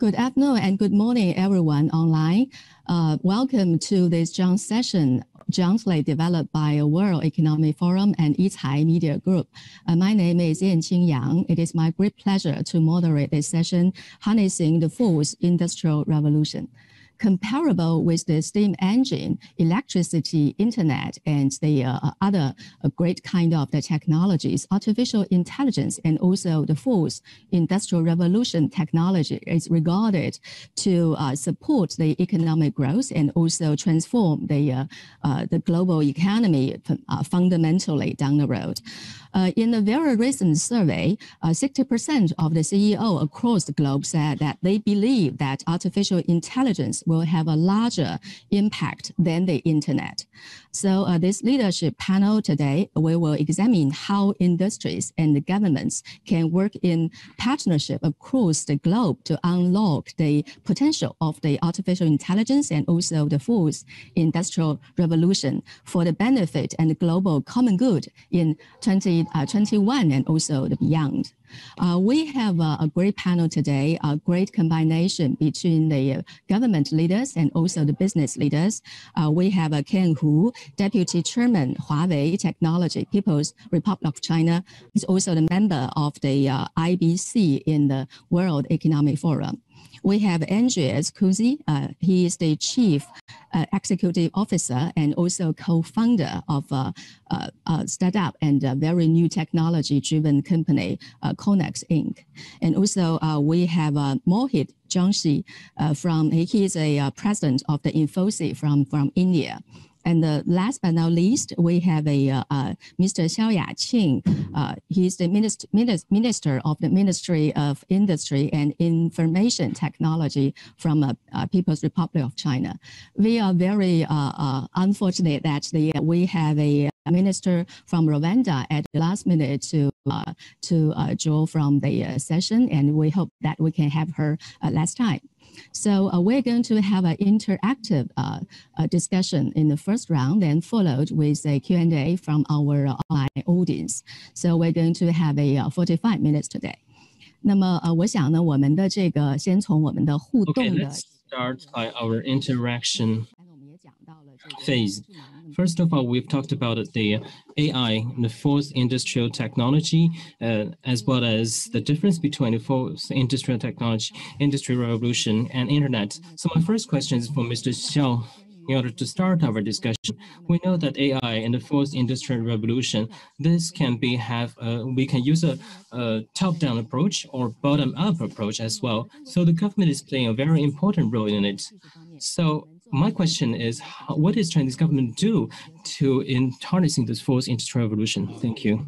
Good afternoon and good morning, everyone online. Welcome to this joint session jointly developed by a World Economic Forum and Yicai Media Group. My name is Yang Qingyang. It is my great pleasure to moderate this session, harnessing the Fourth Industrial Revolution. Comparable with the steam engine, electricity, internet, and the other great kind of the technologies, artificial intelligence, and also the fourth industrial revolution technology is regarded to support the economic growth and also transform the global economy fundamentally down the road. In a very recent survey, 60% of the CEO across the globe said that they believe that artificial intelligence will have a larger impact than the internet. So this leadership panel today, we will examine how industries and the governments can work in partnership across the globe to unlock the potential of the artificial intelligence and also the fourth industrial revolution for the benefit and the global common good in 2021 and also the beyond. We have a great panel today, a great combination between the government leaders and also the business leaders. We have Ken Hu, Deputy Chairman, Huawei Technology, People's Republic of China. He's also the member of the IBC in the World Economic Forum. We have Andreas Kunze. He is the Chief Executive Officer and also co-founder of a startup and a very new technology-driven company, Connex Inc. And also we have Mohit Joshi he is a president of the Infosys from India. And last but not least, we have a Mr. Xiao Yaqing. He is the Minister of the Ministry of Industry and Information Technology from People's Republic of China. We are very unfortunate that we have a minister from Rwanda at the last minute to draw from the session, and we hope that we can have her last time. So we're going to have an interactive discussion in the first round, then followed with a Q&A from our audience. So we're going to have a 45 minutes today. 那么我想呢，我们的这个先从我们的互动的 let's start our interaction phase. First of all, we've talked about the AI, the fourth industrial technology, as well as the difference between the fourth industrial technology, industrial revolution, and internet. So my first question is for Mr. Xiao. In order to start our discussion, we know that AI and the fourth industrial revolution, this can be we can use a top-down approach or bottom-up approach as well. So the government is playing a very important role in it. So my question is, what is Chinese government do in harnessing this fourth industrial revolution? Thank you.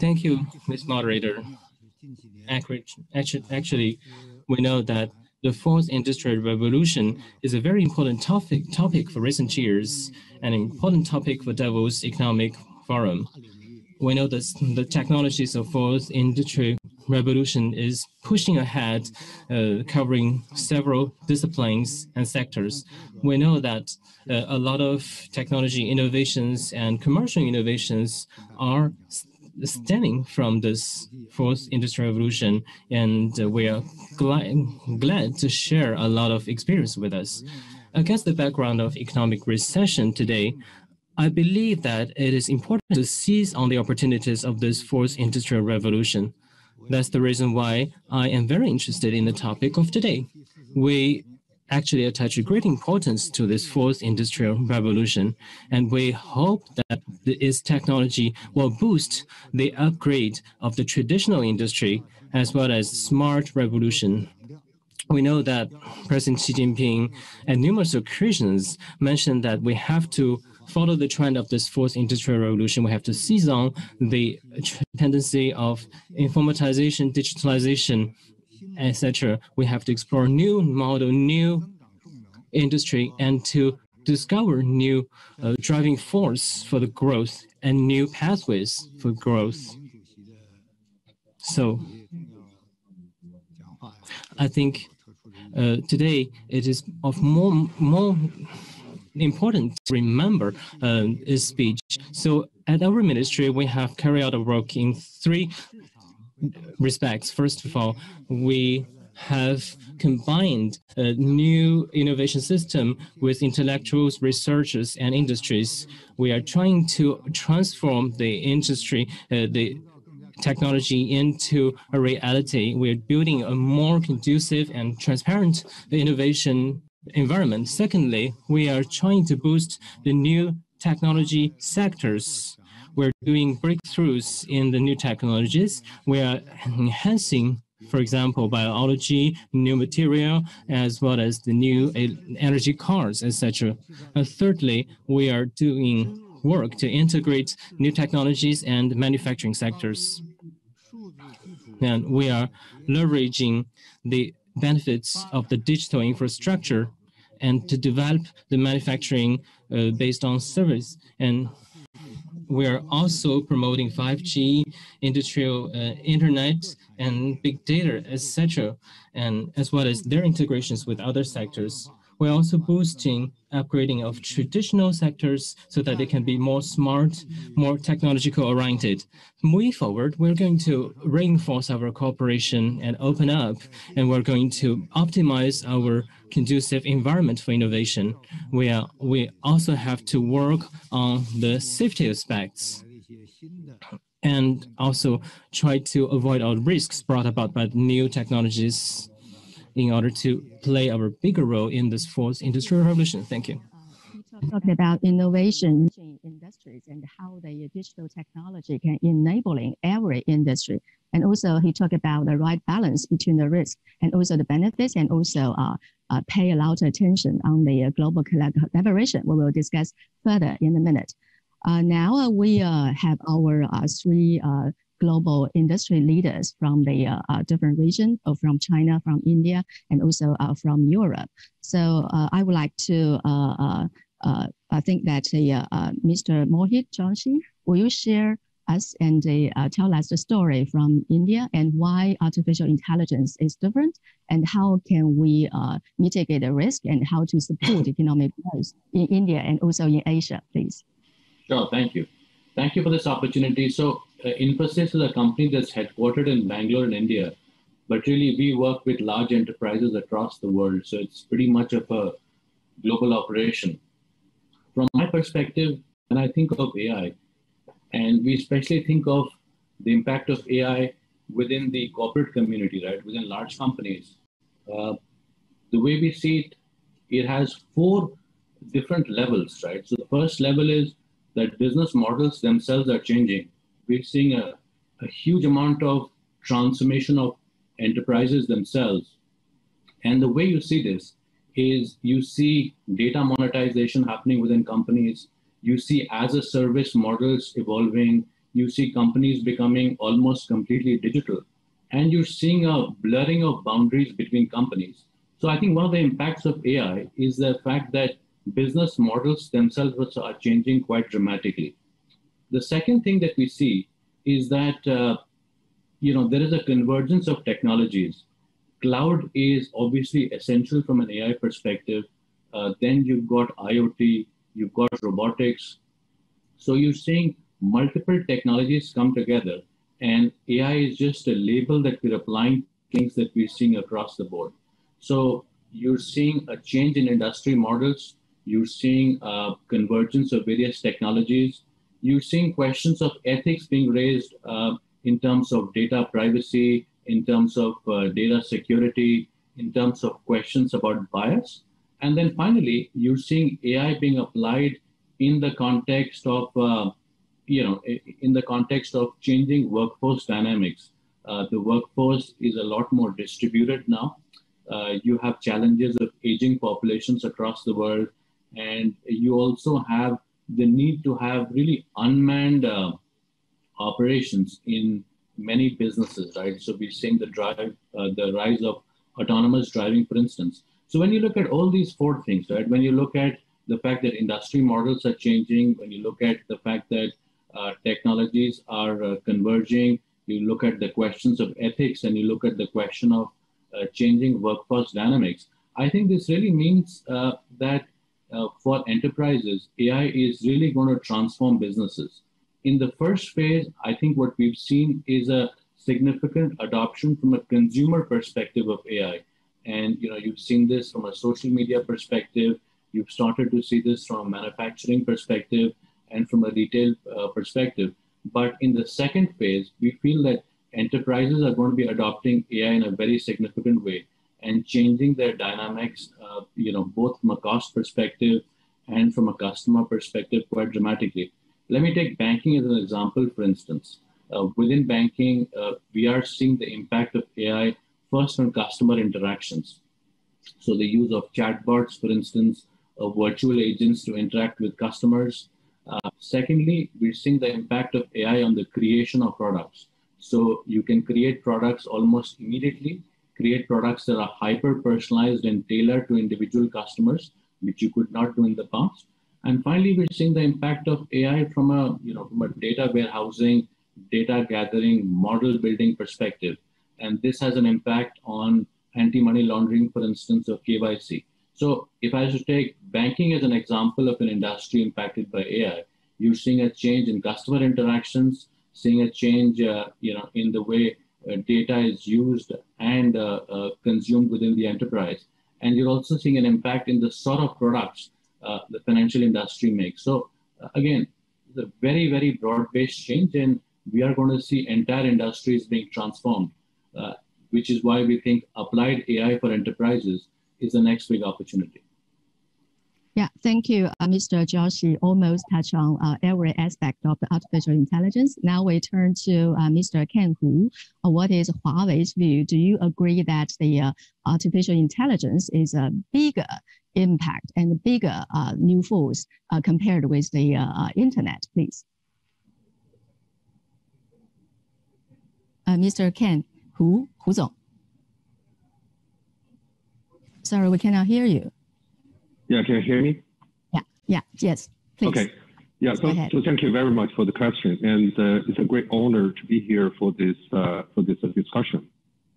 Thank you, Ms. Moderator. Actually, we know that the fourth industrial revolution is a very important topic for recent years, an important topic for Davos Economic Forum. We know that the technologies of fourth industrial revolution is pushing ahead, covering several disciplines and sectors. We know that a lot of technology innovations and commercial innovations are stemming from this fourth industrial revolution, and we are glad to share a lot of experience with us. Against the background of economic recession today, I believe that it is important to seize on the opportunities of this fourth industrial revolution. That's the reason why I am very interested in the topic of today. We actually attach a great importance to this fourth industrial revolution, and we hope that this technology will boost the upgrade of the traditional industry as well as smart revolution. We know that President Xi Jinping and numerous occasions mentioned that we have to follow the trend of this fourth industrial revolution. We have to seize on the tendency of informatization, digitalization, etc. We have to explore new model, new industry, and to discover new driving force for the growth and new pathways for growth. So I think today it is of more important to remember his speech. So at our ministry, we have carried out a work in three respects. First of all, we have combined a new innovation system with intellectuals, researchers, and industries. We are trying to transform the industry, the technology into a reality. We're building a more conducive and transparent innovation environment. Secondly, we are trying to boost the new technology sectors. We're doing breakthroughs in the new technologies. We are enhancing, for example, biology, new material, as well as the new energy cars, etc. Thirdly, we are doing work to integrate new technologies and manufacturing sectors. And we are leveraging the benefits of the digital infrastructure and to develop the manufacturing based on service. And we are also promoting 5G, industrial internet, and big data, etc., and as well as their integrations with other sectors. We're also boosting upgrading of traditional sectors so that they can be more smart, more technological oriented. Moving forward, we're going to reinforce our cooperation and open up, and we're going to optimize our conducive environment for innovation. We also have to work on the safety aspects and also try to avoid all risks brought about by new technologies, in order to play our bigger role in this fourth industrial revolution. Thank you. Talking about innovation in industries and how the digital technology can enable in every industry. And also he talked about the right balance between the risk and also the benefits, and also pay a lot of attention on the global collaboration. We will discuss further in a minute. Now we have our three global industry leaders from the different regions, from China, from India, and also from Europe. So I would like to, I think that Mr. Mohit Joshi, will you share us and tell us the story from India and why artificial intelligence is different and how can we mitigate the risk and how to support economic growth in India and also in Asia, please? Sure, thank you. Thank you for this opportunity. So Infosys is a company that's headquartered in Bangalore in India, but really we work with large enterprises across the world. So it's pretty much of a global operation. From my perspective, when I think of AI, and we especially think of the impact of AI within the corporate community, right, within large companies, the way we see it, it has four different levels, right? So the first level is that business models themselves are changing. We're seeing a huge amount of transformation of enterprises themselves. And the way you see this is you see data monetization happening within companies. You see as a service models evolving. You see companies becoming almost completely digital. And you're seeing a blurring of boundaries between companies. So I think one of the impacts of AI is the fact that business models themselves are changing quite dramatically. The second thing that we see is that, there is a convergence of technologies. Cloud is obviously essential from an AI perspective. Then you've got IoT, you've got robotics. So you're seeing multiple technologies come together, and AI is just a label that we're applying to things that we're seeing across the board. So you're seeing a change in industry models. You're seeing convergence of various technologies. You're seeing questions of ethics being raised in terms of data privacy, in terms of data security, in terms of questions about bias. And then finally, you're seeing AI being applied in the context of, in the context of changing workforce dynamics. The workforce is a lot more distributed now. You have challenges of aging populations across the world, and you also have the need to have really unmanned operations in many businesses, right? So we're seeing the rise of autonomous driving, for instance. So when you look at all these four things, right? When you look at the fact that industry models are changing, when you look at the fact that technologies are converging, you look at the questions of ethics, and you look at the question of changing workforce dynamics, I think this really means that for enterprises, AI is really going to transform businesses. In the first phase, I think what we've seen is a significant adoption from a consumer perspective of AI. And you've seen this from a social media perspective, you've started to see this from a manufacturing perspective and from a retail perspective. But in the second phase, we feel that enterprises are going to be adopting AI in a very significant way and changing their dynamics, both from a cost perspective and from a customer perspective quite dramatically. Let me take banking as an example, for instance. Within banking, we are seeing the impact of AI first on customer interactions. So the use of chatbots, for instance, of virtual agents to interact with customers. Secondly, we're seeing the impact of AI on the creation of products. So you can create products almost immediately, create products that are hyper-personalized and tailored to individual customers, which you could not do in the past. And finally, we're seeing the impact of AI from a, from a data warehousing, data gathering, model building perspective. And this has an impact on anti-money laundering, for instance, of KYC. So if I should take banking as an example of an industry impacted by AI, you're seeing a change in customer interactions, seeing a change in the way data is used and consumed within the enterprise. And you're also seeing an impact in the sort of products the financial industry makes. So again, it's a very, very broad-based change, and we are going to see entire industries being transformed, which is why we think applied AI for enterprises is the next big opportunity. Yeah, thank you, Mr. Joshi. Almost touched on every aspect of the artificial intelligence. Now we turn to Mr. Ken Hu. What is Huawei's view? Do you agree that the artificial intelligence is a bigger impact and bigger new force compared with the internet, please? Mr. Ken Hu, Hu Zong. Sorry, we cannot hear you. Yeah, can you hear me? Yeah, yeah, yes, please. Okay, yeah, so thank you very much for the question. And it's a great honor to be here for this discussion.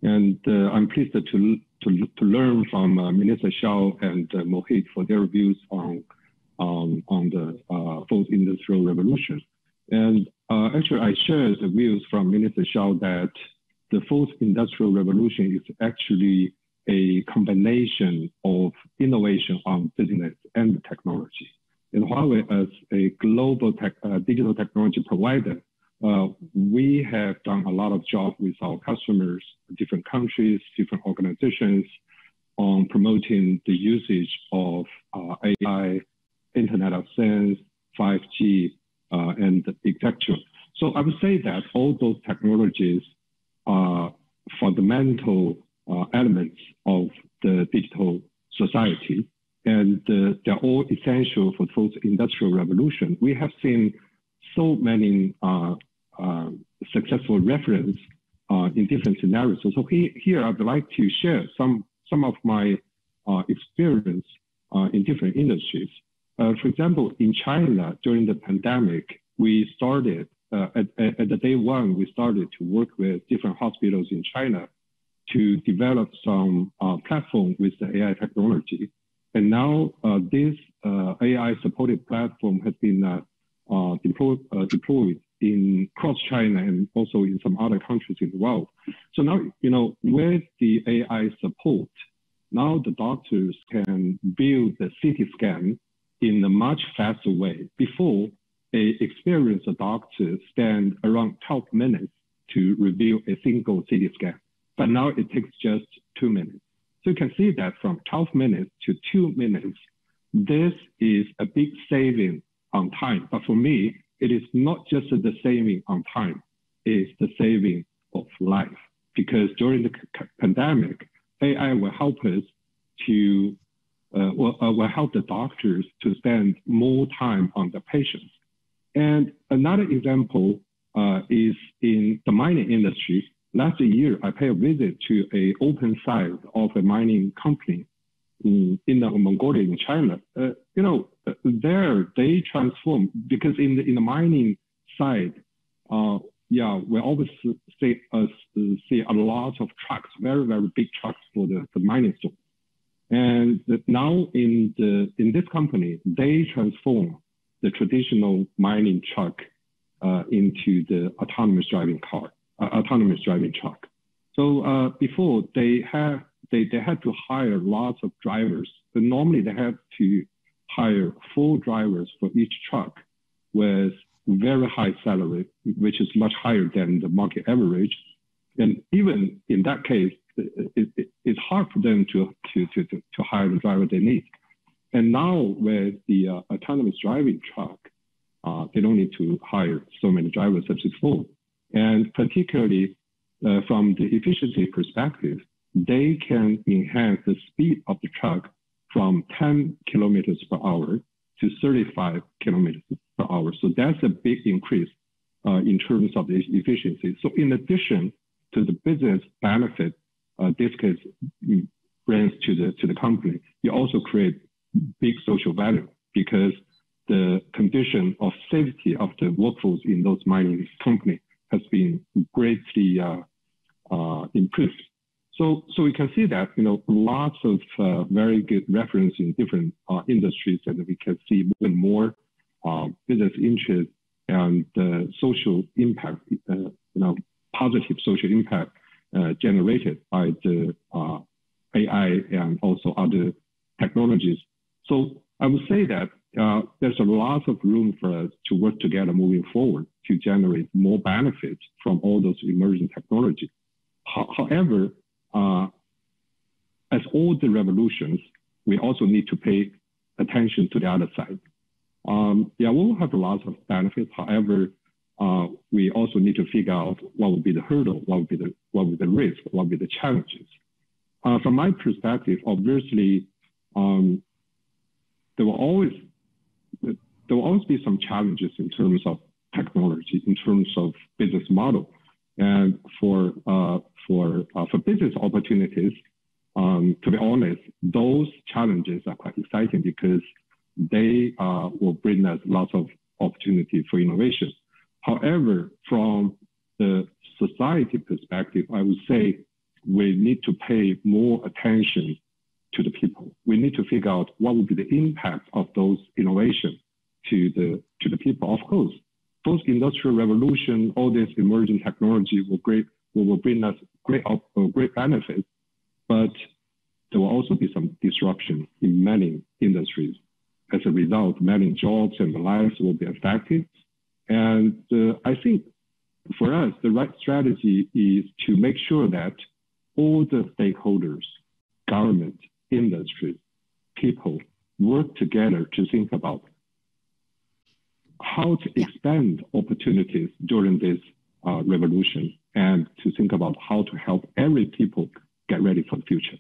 And I'm pleased to learn from Minister Xiao and Mohit for their views on the Fourth Industrial Revolution. And actually, I share the views from Minister Xiao that the Fourth Industrial Revolution is actually a combination of innovation on business and technology. And Huawei, as a global digital technology provider, we have done a lot of job with our customers, different countries, different organizations on promoting the usage of AI, Internet of Things, 5G, and etc. So I would say that all those technologies are fundamental elements of the digital society, and they're all essential for the Fourth Industrial Revolution. We have seen so many successful references in different scenarios. So here I'd like to share some of my experience in different industries. For example, in China during the pandemic, we started at the day one, we started to work with different hospitals in China to develop some platform with the AI technology. And now this AI-supported platform has been deployed in across China and also in some other countries in the world. So now, with the AI support, now the doctors can build the CT scan in a much faster way. Before, an experienced doctor spent around 12 minutes to review a single CT scan. But now it takes just 2 minutes. So you can see that from 12 minutes to 2 minutes, this is a big saving on time. But for me, it is not just the saving on time, it's the saving of life. Because during the pandemic, AI will help us to, will help the doctors to spend more time on the patients. And another example is in the mining industry. Last year, I paid a visit to an open site of a mining company in Mongolia, in China. There they transform, because in the mining side, we always see a lot of trucks, very, very big trucks for the mining store. And now in this company, they transform the traditional mining truck into the autonomous driving car. autonomous driving truck. So before they had to hire lots of drivers, but normally they have to hire 4 drivers for each truck with very high salary, which is much higher than the market average. And even in that case, it's hard for them to hire the driver they need. And now with the autonomous driving truck, they don't need to hire so many drivers as before. And particularly from the efficiency perspective, they can enhance the speed of the truck from 10 kilometers per hour to 35 kilometers per hour. So that's a big increase in terms of the efficiency. So in addition to the business benefit, this case brings to the company, you also create big social value because the condition of safety of the workforce in those mining companies has been greatly improved. So we can see that, you know, lots of very good reference in different industries, and we can see more and more business interest and social impact, positive social impact generated by the AI and also other technologies. So I would say that there's a lot of room for us to work together moving forward to generate more benefits from all those emerging technologies. However, as all the revolutions, we also need to pay attention to the other side. We'll have lots of benefits. However, we also need to figure out what would be the hurdle, what would be the risk, what would be the challenges. From my perspective, obviously, there will always be some challenges in terms of technology, in terms of business model, and for business opportunities. To be honest, those challenges are quite exciting because they will bring us lots of opportunity for innovation. However, from the society perspective, I would say we need to pay more attention to the people. We need to figure out what would be the impact of those innovations to the people. Of course, post industrial revolution, all this emerging technology will bring us great benefits, but there will also be some disruption in many industries. As a result, many jobs and lives will be affected. And I think for us, the right strategy is to make sure that all the stakeholders, government, industry, people work together to think about how to expand opportunities during this revolution and to think about how to help every people get ready for the future.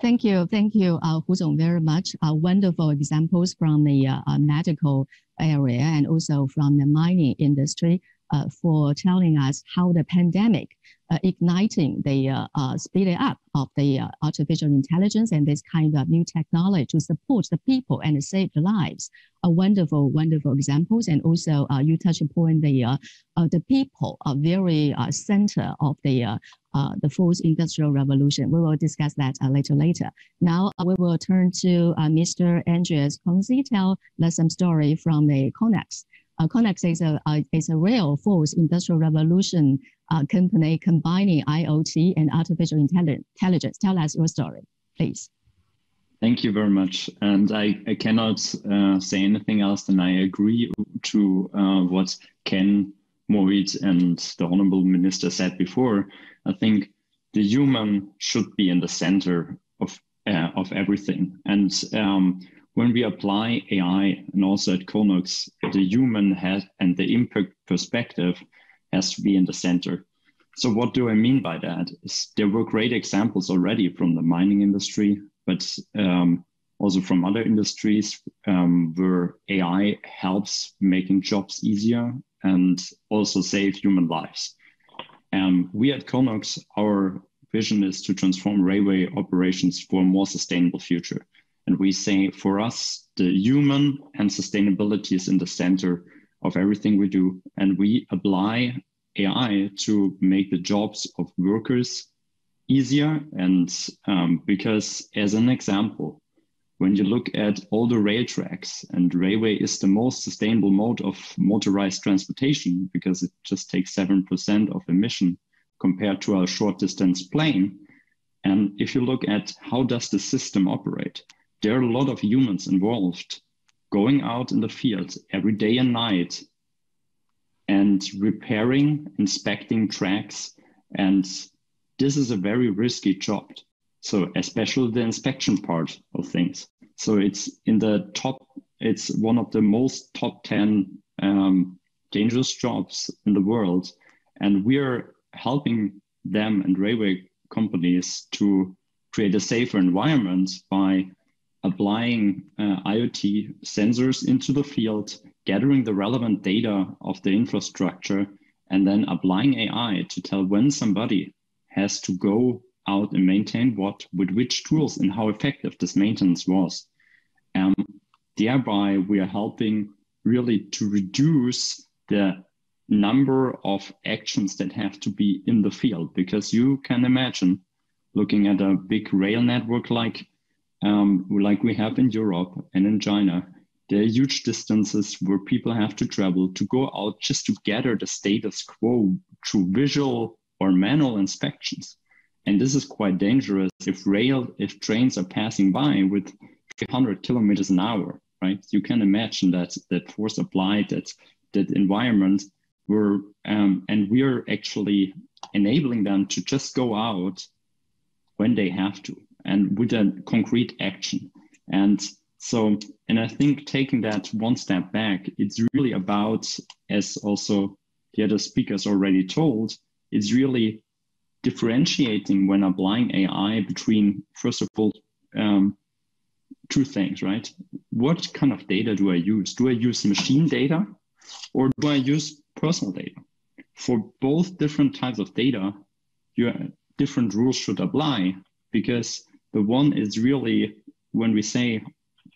Thank you, Hu Zong, very much. Wonderful examples from the medical area and also from the mining industry for telling us how the pandemic igniting the speeding up of the artificial intelligence and this kind of new technology to support the people and save the lives. Wonderful examples. And also you touched upon the people are very center of the Fourth Industrial Revolution. We will discuss that a little later. Now we will turn to Mr. Andreas Kunze, tell us some story from the Connex. Connex is a real Fourth Industrial Revolution company combining IoT and artificial intelligence. Tell us your story, please. Thank you very much. And I cannot say anything else than I agree to what Ken, Mohit, and the Honorable Minister said before. I think the human should be in the center of everything. And when we apply AI and also at Connex, the human head and the impact perspective has to be in the center. So what do I mean by that? There were great examples already from the mining industry, but also from other industries where AI helps making jobs easier and also save human lives. We at Connex, our vision is to transform railway operations for a more sustainable future. And we say for us, the human and sustainability is in the center of everything we do. And we apply AI to make the jobs of workers easier. And because as an example, when you look at all the rail tracks, and railway is the most sustainable mode of motorized transportation because it just takes 7% of emission compared to a short distance plane. And if you look at how does the system operate, there are a lot of humans involved going out in the field every day and night and repairing, inspecting tracks. And this is a very risky job. So especially the inspection part of things. So it's in the top, it's one of the most top 10 dangerous jobs in the world. And we're helping them and railway companies to create a safer environment by applying IoT sensors into the field, gathering the relevant data of the infrastructure, and then applying AI to tell when somebody has to go out and maintain what with which tools and how effective this maintenance was. Thereby, we are helping really to reduce the number of actions that have to be in the field, because you can imagine looking at a big rail network like we have in Europe and in China, there are huge distances where people have to travel to go out just to gather the status quo through visual or manual inspections. And this is quite dangerous if trains are passing by with 300 kilometers an hour, right? You can imagine that force applied, that environment where, and we are actually enabling them to just go out when they have to and with a concrete action. And I think taking that one step back, it's really about, as also the other speakers already told, it's really differentiating when applying AI between, first of all, two things, right? What kind of data do I use? Do I use machine data or do I use personal data? For both different types of data, different rules should apply, because the one is really, when we say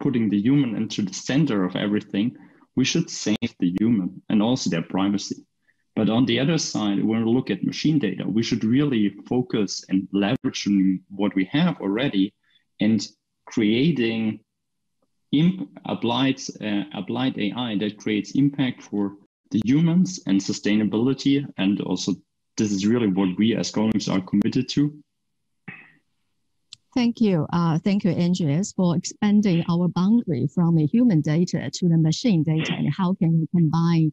putting the human into the center of everything, we should save the human and also their privacy. But on the other side, when we look at machine data, we should really focus and leveraging what we have already and creating applied AI that creates impact for the humans and sustainability. And also, this is really what we as Connex are committed to. Thank you. Thank you, Andreas, for expanding our boundary from the human data to the machine data, and how can we combine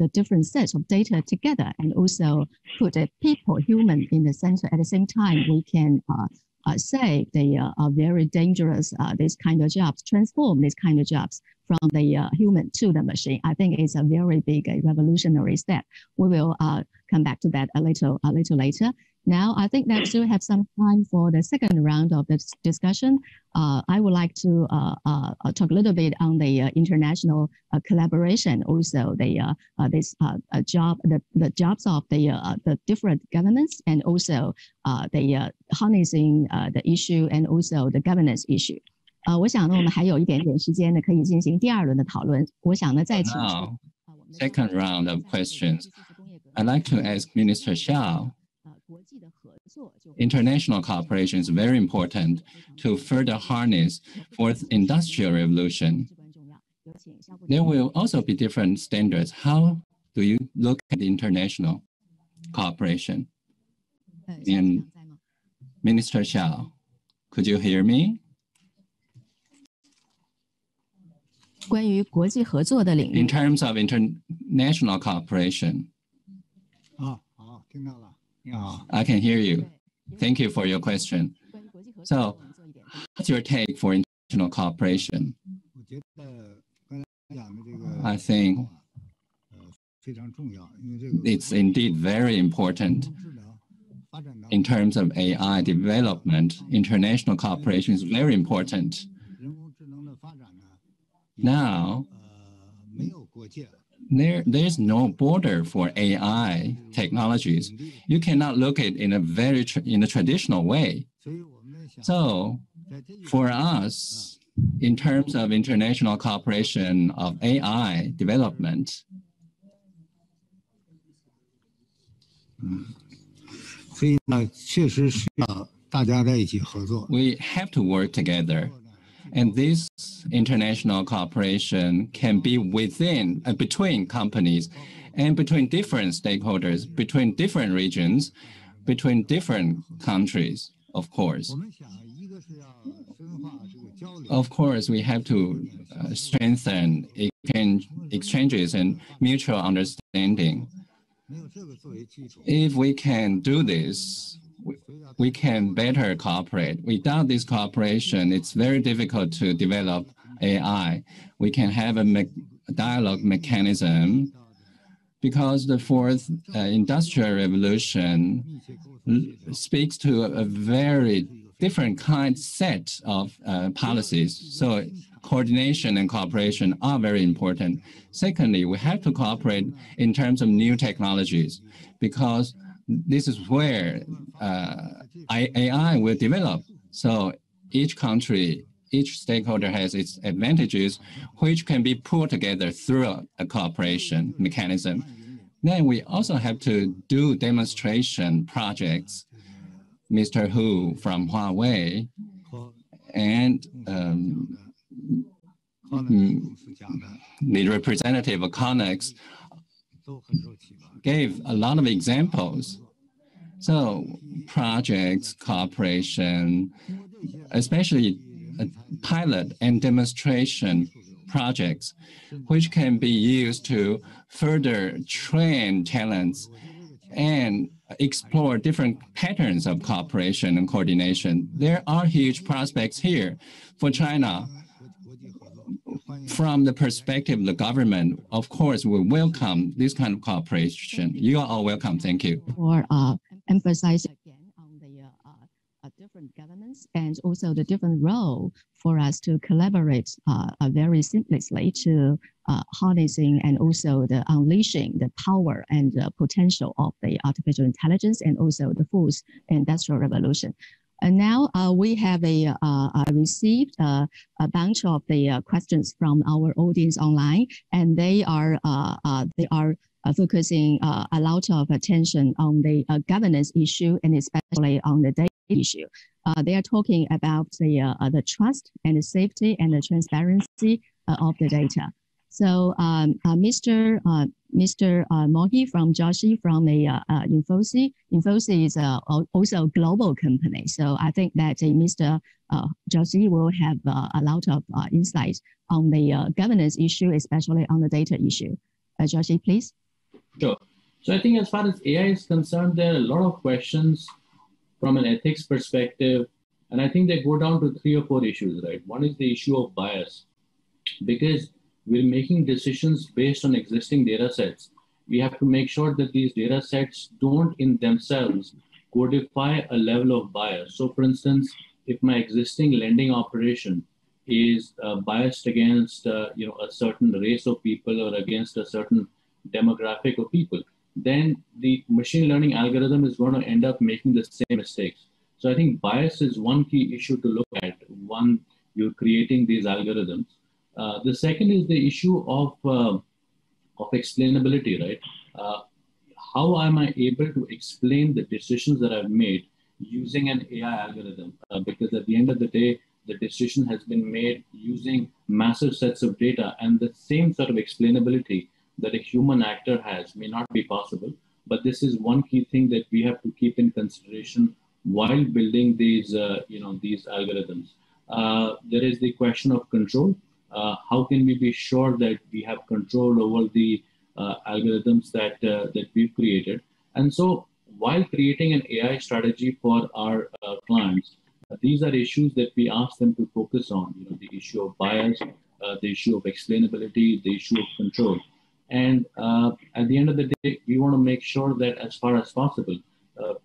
the different sets of data together and also put a people, human, in the center. At the same time, we can save the very dangerous, this kind of jobs, transform these kind of jobs from the human to the machine. I think it's a very big revolutionary step. We will come back to that a little later. Now, I think that we have some time for the second round of this discussion. I would like to talk a little bit on the international collaboration, also the jobs of the different governments, and also the harnessing the issue and also the governance issue. 我想呢，我们还有一点点时间呢，可以进行第二轮的讨论。我想呢，再请 second round of questions. I'd like to ask Minister Xiao. International cooperation is very important to further harness Fourth Industrial Revolution. There will also be different standards. How do you look at international cooperation? And Minister Xiao, could you hear me? In terms of international cooperation. I can hear you. Thank you for your question. So, what's your take for international cooperation? I think it's indeed very important. In terms of AI development, international cooperation is very important. Now, there's no border for AI technologies. You cannot look at it in a traditional way. So for us, in terms of international cooperation of AI development, we have to work together. And this international cooperation can be within, between companies and between different stakeholders, between different regions, between different countries, of course. Of course, we have to strengthen exchanges and mutual understanding. If we can do this, we can better cooperate. Without this cooperation, it's very difficult to develop AI. We can have a dialogue mechanism because the Fourth Industrial Revolution speaks to a very different kind set of policies. So coordination and cooperation are very important. Secondly, we have to cooperate in terms of new technologies because this is where AI will develop. So each country, each stakeholder has its advantages, which can be pulled together through a cooperation mechanism. Then we also have to do demonstration projects. Mr. Hu from Huawei and the representative of Connex gave a lot of examples. So projects, cooperation, especially pilot and demonstration projects, which can be used to further train talents and explore different patterns of cooperation and coordination. There are huge prospects here for China. From the perspective of the government, of course, we welcome this kind of cooperation. You are all welcome. Thank you. For emphasizing again on the different governments and also the different role for us to collaborate very seamlessly to harnessing and also the unleashing the power and the potential of the artificial intelligence and also the fourth industrial revolution. And now we have received a bunch of the questions from our audience online, and they are focusing a lot of attention on the governance issue and especially on the data issue. They are talking about the trust and the safety and the transparency of the data. So Mr. Mohit from Joshi from the Infosys. Infosys is also a global company. So I think that Mr. Joshi will have a lot of insights on the governance issue, especially on the data issue. Joshi, please. Sure. So I think as far as AI is concerned, there are a lot of questions from an ethics perspective. And I think they go down to 3 or 4 issues, right? One is the issue of bias, because we're making decisions based on existing data sets. We have to make sure that these data sets don't in themselves codify a level of bias. So for instance, if my existing lending operation is biased against a certain race of people or against a certain demographic of people, then the machine learning algorithm is going to end up making the same mistakes. So I think bias is one key issue to look at when you're creating these algorithms. The second is the issue of explainability, right? How am I able to explain the decisions that I've made using an AI algorithm? Because at the end of the day, the decision has been made using massive sets of data, and the same sort of explainability that a human actor has may not be possible. But this is one key thing that we have to keep in consideration while building these algorithms. There is the question of control. How can we be sure that we have control over the algorithms that we've created? And so while creating an AI strategy for our clients, these are issues that we ask them to focus on, the issue of bias, the issue of explainability, the issue of control. And at the end of the day, we want to make sure that as far as possible,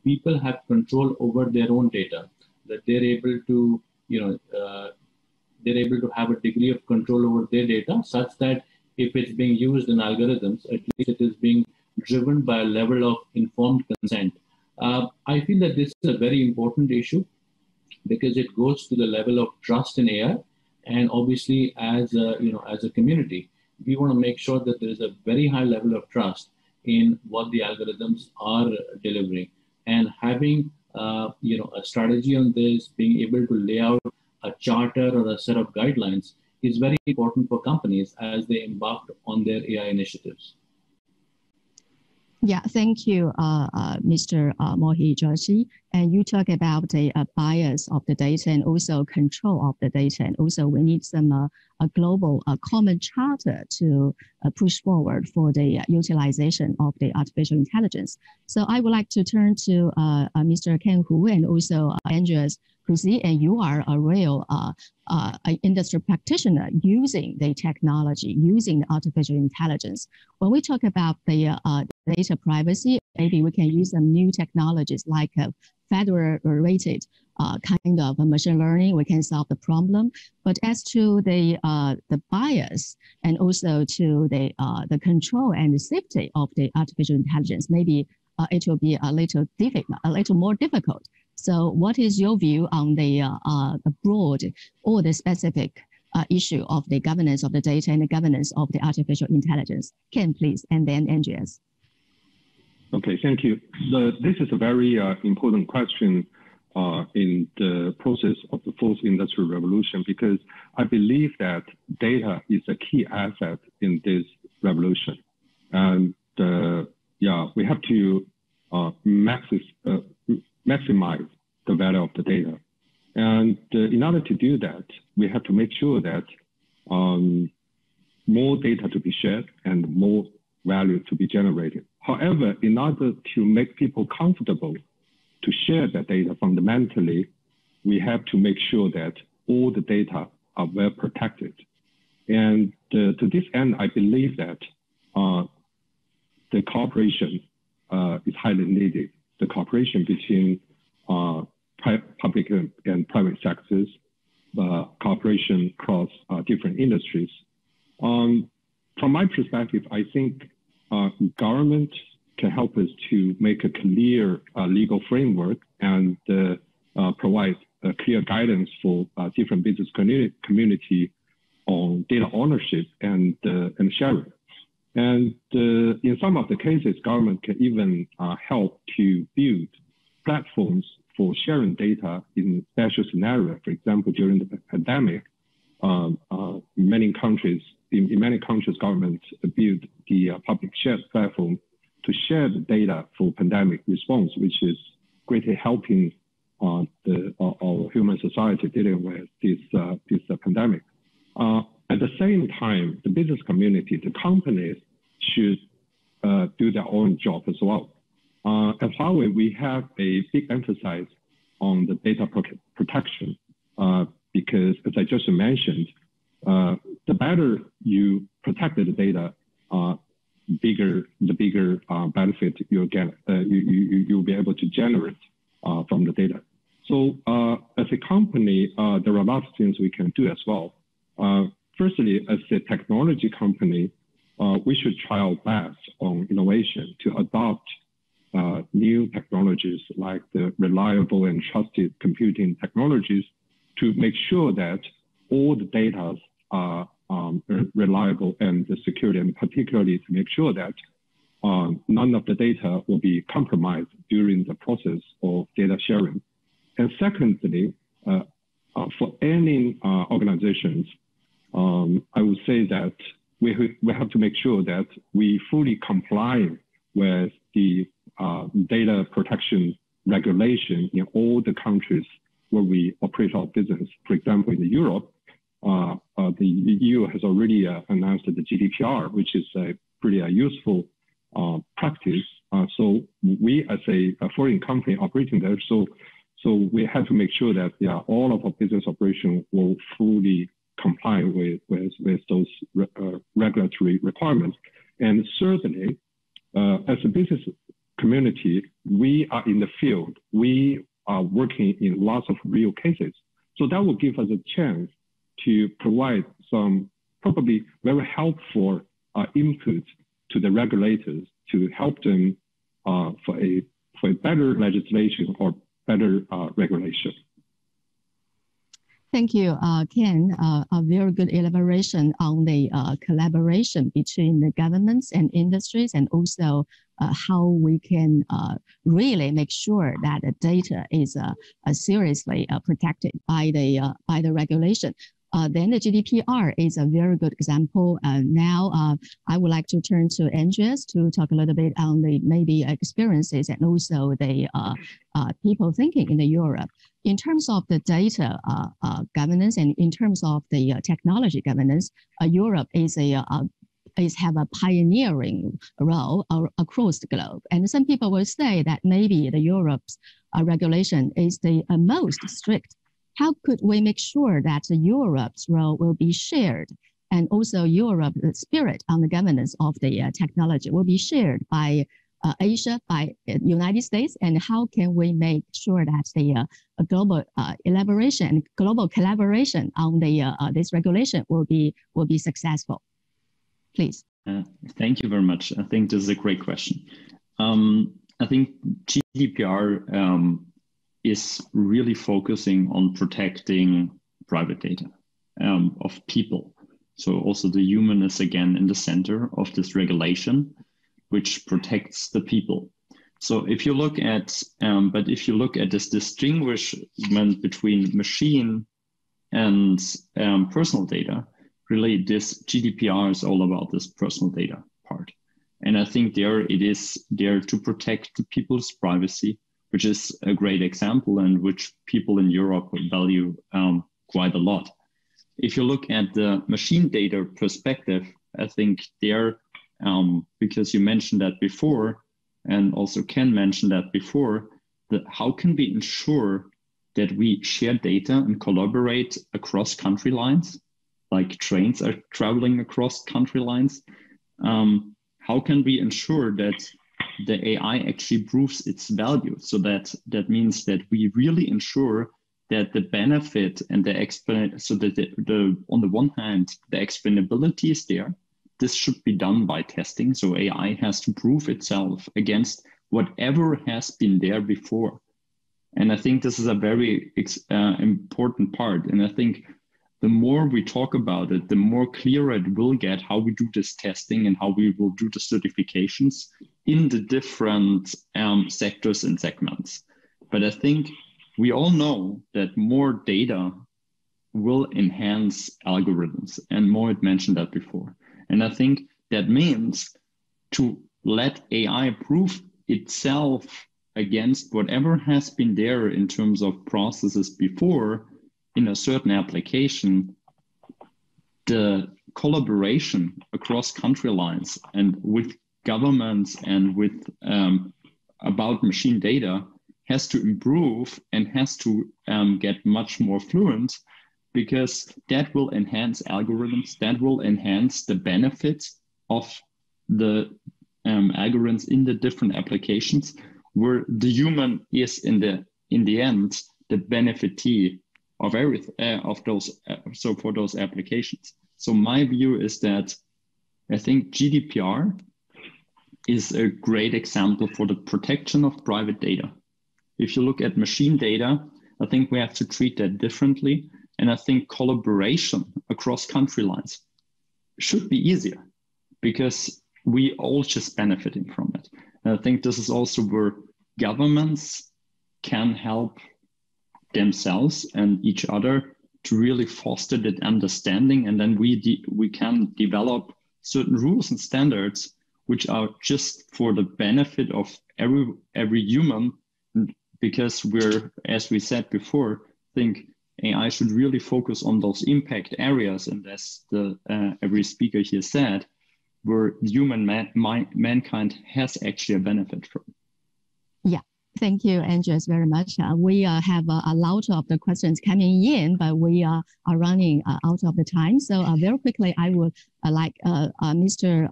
people have control over their own data, that they're able to, they're able to have a degree of control over their data such that if it's being used in algorithms, at least it is being driven by a level of informed consent. I feel that this is a very important issue because it goes to the level of trust in AI, and obviously as a community, we want to make sure that there is a very high level of trust in what the algorithms are delivering. And having a strategy on this, being able to lay out a charter or a set of guidelines is very important for companies as they embark on their AI initiatives. Yeah, thank you, Mr. Mohit Joshi. And you talk about the bias of the data and also control of the data. And also we need some a global common charter to push forward for the utilization of the artificial intelligence. So I would like to turn to Mr. Ken Hu and also Andreas Kunze. And you are a real industry practitioner using the technology, using artificial intelligence. When we talk about the data privacy, maybe we can use some new technologies like a federated kind of machine learning. We can solve the problem. But as to the bias and also to the control and the safety of the artificial intelligence, maybe it will be a little more difficult. So what is your view on the broad or the specific issue of the governance of the data and the governance of the artificial intelligence? Ken, please, and then Andreas. Okay, thank you. This is a very important question in the process of the Fourth Industrial Revolution, because I believe that data is a key asset in this revolution. And yeah, we have to maximize the value of the data. And in order to do that, we have to make sure that more data to be shared and more value to be generated. However, in order to make people comfortable to share that data fundamentally, we have to make sure that all the data are well protected. And to this end, I believe that the cooperation is highly needed. The cooperation between public and private sectors, cooperation across different industries. From my perspective, I think government can help us to make a clear legal framework and provide clear guidance for different business community on data ownership and sharing. And in some of the cases, government can even help to build platforms for sharing data in special scenarios. For example, during the pandemic, in many countries, governments build the public shared platform to share the data for pandemic response, which is greatly helping our human society dealing with this, this pandemic. At the same time, the business community, the companies should do their own job as well. At Huawei, we have a big emphasis on the data protection because, as I just mentioned, the better you protect the data, the bigger benefit you'll get, you'll be able to generate from the data. So as a company, there are lots of things we can do as well. Firstly, as a technology company, we should try our best on innovation to adopt new technologies like the reliable and trusted computing technologies to make sure that all the data are reliable and secure, and particularly to make sure that none of the data will be compromised during the process of data sharing. And secondly, for any organizations, I would say that we have to make sure that we fully comply with the data protection regulation in all the countries where we operate our business. For example, in Europe, the EU has already announced the GDPR, which is a pretty useful practice. So we, as a foreign company operating there, so we have to make sure that all of our business operation will fully comply with those regulatory requirements. And thirdly, as a business community, we are in the field. We are working in lots of real cases. So that will give us a chance to provide some probably very helpful input to the regulators to help them for a better legislation or better regulation. Thank you, Ken. A very good elaboration on the collaboration between the governments and industries and also how we can really make sure that the data is seriously protected by the regulation. Then the GDPR is a very good example. Now I would like to turn to Andreas to talk a little bit on the maybe experiences and also the people thinking in the Europe. In terms of the data governance and in terms of the technology governance, Europe is have a pioneering role across the globe. And some people will say that maybe the Europe's regulation is the most strict. How could we make sure that Europe's role will be shared, and also Europe's spirit on the governance of the technology will be shared by Asia, by the United States, and how can we make sure that the global elaboration and global collaboration on the this regulation will be successful? Please. Thank you very much. I think this is a great question. I think GDPR is really focusing on protecting private data of people. So also the human is again in the center of this regulation, which protects the people. So if you look at, this distinguishment between machine and personal data, really this GDPR is all about this personal data part. And I think there it is there to protect the people's privacy, which is a great example and which people in Europe value quite a lot. If you look at the machine data perspective, I think there, because you mentioned that before, and also Ken mentioned that before, that how can we ensure that we share data and collaborate across country lines, like trains are traveling across country lines? How can we ensure that the AI actually proves its value? So that means that we really ensure that the benefit and the on the one hand, the explainability is there. This should be done by testing. So AI has to prove itself against whatever has been there before. And I think this is a very important part. And I think the more we talk about it, the more clear it will get how we do this testing and how we will do the certifications in the different sectors and segments. But I think we all know that more data will enhance algorithms, and Mohit mentioned that before. And I think that means to let AI prove itself against whatever has been there in terms of processes before in a certain application, the collaboration across country lines and with governments and with about machine data has to improve and has to get much more fluent, because that will enhance algorithms, that will enhance the benefits of the algorithms in the different applications, where the human is in the end the benefitee of everything, of those, so for those applications. So my view is that I think GDPR is a great example for the protection of private data. If you look at machine data, I think we have to treat that differently. And I think collaboration across country lines should be easier, because we all just benefiting from it. And I think this is also where governments can help themselves and each other to really foster that understanding, and then we can develop certain rules and standards which are just for the benefit of every human, because we're, as we said before, think AI should really focus on those impact areas, and as the every speaker here said, where human mankind has actually a benefit from. Yeah. Thank you, Andreas, very much. We have a lot of the questions coming in, but we are running out of the time. So very quickly, I would like Mr.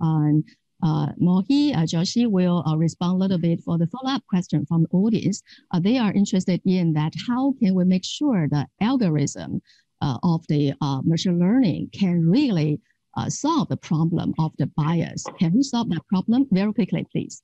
Mohit Joshi will respond a little bit for the follow-up question from the audience. They are interested in that how can we make sure the algorithm of the machine learning can really solve the problem of the bias? Can we solve that problem? Very quickly, please.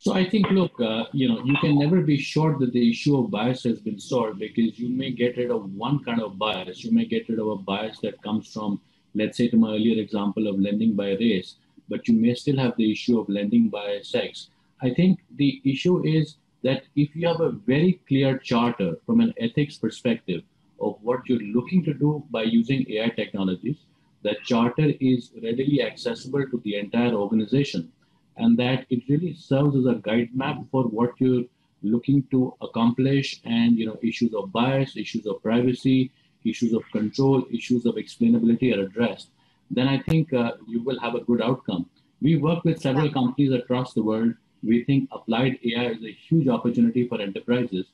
So I think, look, you can never be sure that the issue of bias has been solved, because you may get rid of one kind of bias. You may get rid of a bias that comes from, let's say, to my earlier example of lending by race, but you may still have the issue of lending by sex. I think the issue is that if you have a very clear charter from an ethics perspective of what you're looking to do by using AI technologies, that charter is readily accessible to the entire organization, and that it really serves as a guide map for what you're looking to accomplish, and issues of bias, issues of privacy, issues of control, issues of explainability are addressed, then I think you will have a good outcome. We work with several companies across the world. We think applied AI is a huge opportunity for enterprises,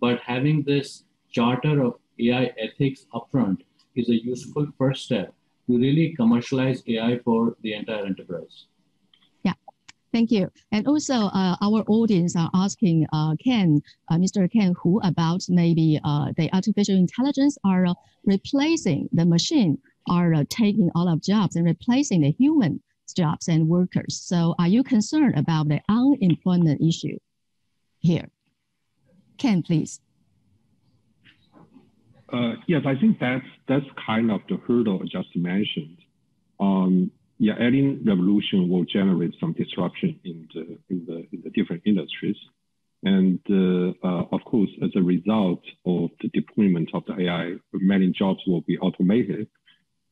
but having this charter of AI ethics upfront is a useful first step to really commercialize AI for the entire enterprise. Yeah, thank you. And also our audience are asking Mr. Ken Hu about maybe the artificial intelligence are replacing the machine, are taking all of jobs and replacing the human jobs and workers. So are you concerned about the unemployment issue here? Ken, please. Yes, I think that's kind of the hurdle I just mentioned. Yeah, AI revolution will generate some disruption in the different industries, and of course, as a result of the deployment of the AI, many jobs will be automated,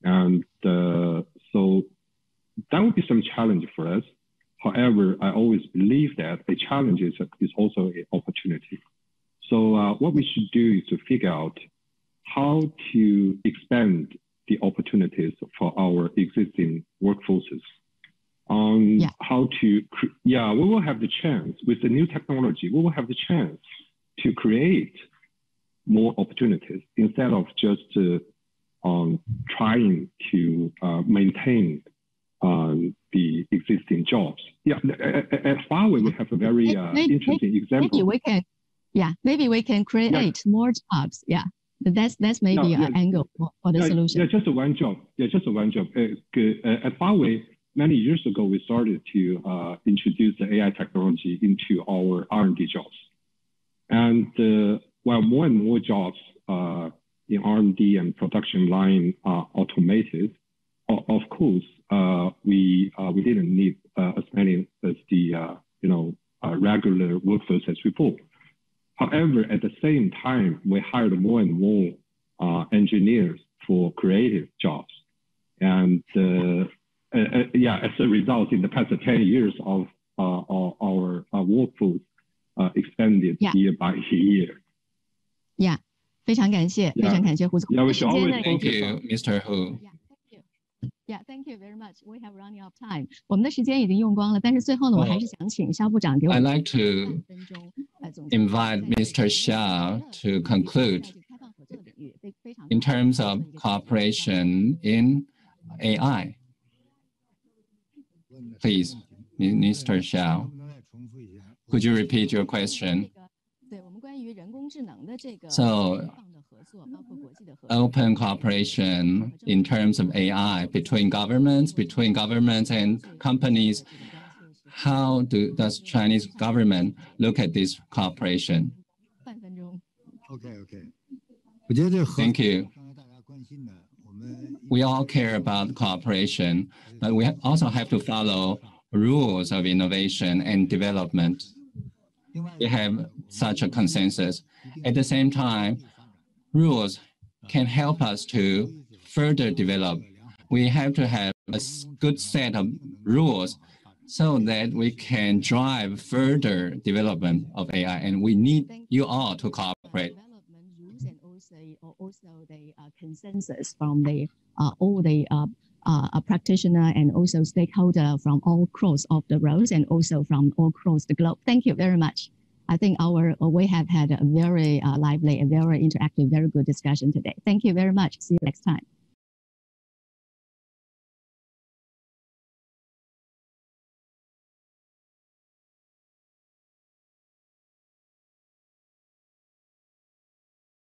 and so that would be some challenge for us. However, I always believe that a challenge is also an opportunity. So what we should do is to figure out how to expand the opportunities for our existing workforces. How to, we will have the chance with the new technology, we will have the chance to create more opportunities instead of just trying to maintain the existing jobs. Yeah, at Huawei, we have a very interesting example. Maybe we can, create more jobs, That's maybe an angle for the solution. Just one job. Just one job. At Huawei, many years ago, we started to introduce the AI technology into our R&D jobs. And while more and more jobs in R&D and production line are automated, of course, we didn't need as many as the regular workforce as before. However, at the same time, we hired more and more engineers for creative jobs. And as a result, in the past 10 years of our workforce expanded year by year. Yeah, 非常感谢 Hu. Yeah, we should always thank you, Mr. Hu. Yeah. Yeah, thank you very much. We have running out of time. 我们的时间已经用光了, 但是最后呢, well, 我还是想请肖部长给我 I'd like to invite Mr. Xia to conclude in terms of cooperation in AI. Please, Mr. Xia, could you repeat your question? So, open cooperation in terms of AI between governments and companies. How does Chinese government look at this cooperation? Okay. Thank you. We all care about cooperation, but we also have to follow rules of innovation and development. We have such a consensus. At the same time, rules can help us to further develop. We have to have a good set of rules so that we can drive further development of AI, and we need you all to cooperate. Also the consensus from the, all the practitioner and also stakeholder from all across of the roads and also from all across the globe. Thank you very much. I think we have had a very lively, a very interactive, very good discussion today. Thank you very much. See you next time.